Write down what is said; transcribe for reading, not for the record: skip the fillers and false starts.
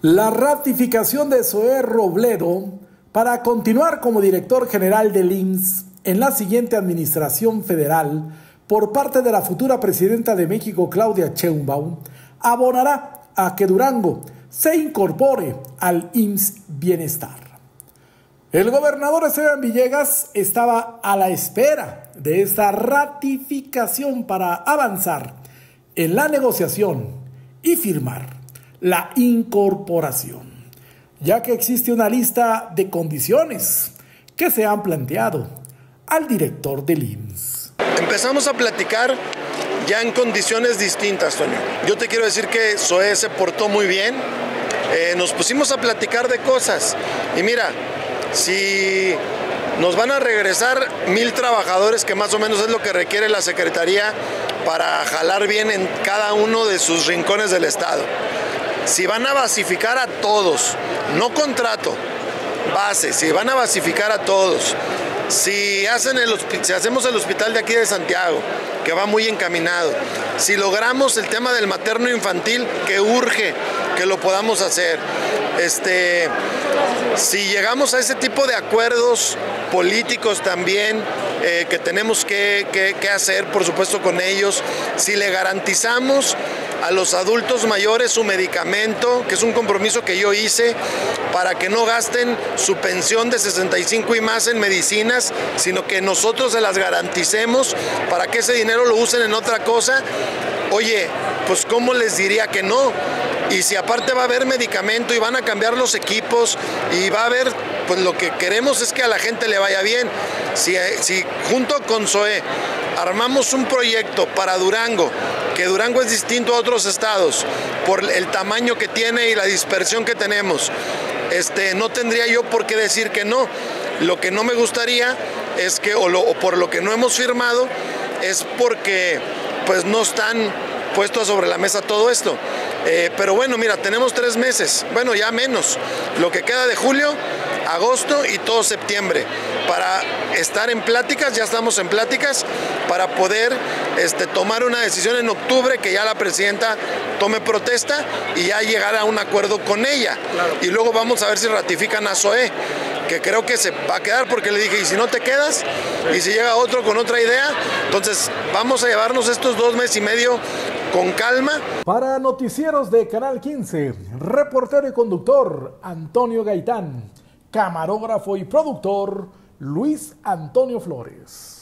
La ratificación de Zoé Robledo para continuar como director general del IMSS en la siguiente administración federal por parte de la futura presidenta de México, Claudia Sheinbaum, abonará a que Durango se incorpore al IMSS Bienestar. El gobernador Esteban Villegas estaba a la espera de esta ratificación para avanzar en la negociación y firmar la incorporación, ya que existe una lista de condiciones que se han planteado al director del IMSS. Empezamos a platicar ya en condiciones distintas, Toño. Yo te quiero decir que Zoé se portó muy bien, nos pusimos a platicar de cosas y mira, si nos van a regresar 1000 trabajadores, que más o menos es lo que requiere la Secretaría para jalar bien en cada uno de sus rincones del estado. Si van a basificar a todos, no contrato, base, si van a basificar a todos, si hacemos el hospital de aquí de Santiago, que va muy encaminado, si logramos el tema del materno infantil, que urge que lo podamos hacer, si llegamos a ese tipo de acuerdos políticos también, que tenemos que hacer, por supuesto, con ellos, si le garantizamos a los adultos mayores su medicamento, que es un compromiso que yo hice, para que no gasten su pensión de 65 y más en medicinas, sino que nosotros se las garanticemos para que ese dinero lo usen en otra cosa. Oye, pues ¿cómo les diría que no? Y si aparte va a haber medicamento y van a cambiar los equipos y va a haber, pues lo que queremos es que a la gente le vaya bien. Si junto con Zoé armamos un proyecto para Durango, que Durango es distinto a otros estados por el tamaño que tiene y la dispersión que tenemos, no tendría yo por qué decir que no. Lo que no me gustaría es que, o por lo que no hemos firmado, es porque pues no están puestos sobre la mesa todo esto. Pero bueno, mira, tenemos 3 meses, bueno, ya menos, lo que queda de julio, agosto y todo septiembre, para estar en pláticas. Ya estamos en pláticas para poder tomar una decisión en octubre, que ya la presidenta tome protesta y ya llegar a un acuerdo con ella. Claro. Y luego vamos a ver si ratifican a Zoé, que creo que se va a quedar, porque le dije, y si no te quedas, y si llega otro con otra idea, entonces vamos a llevarnos estos 2 meses y medio con calma. Para Noticieros de Canal 15, reportero y conductor Antonio Gaitán, camarógrafo y productor Luis Antonio Flores.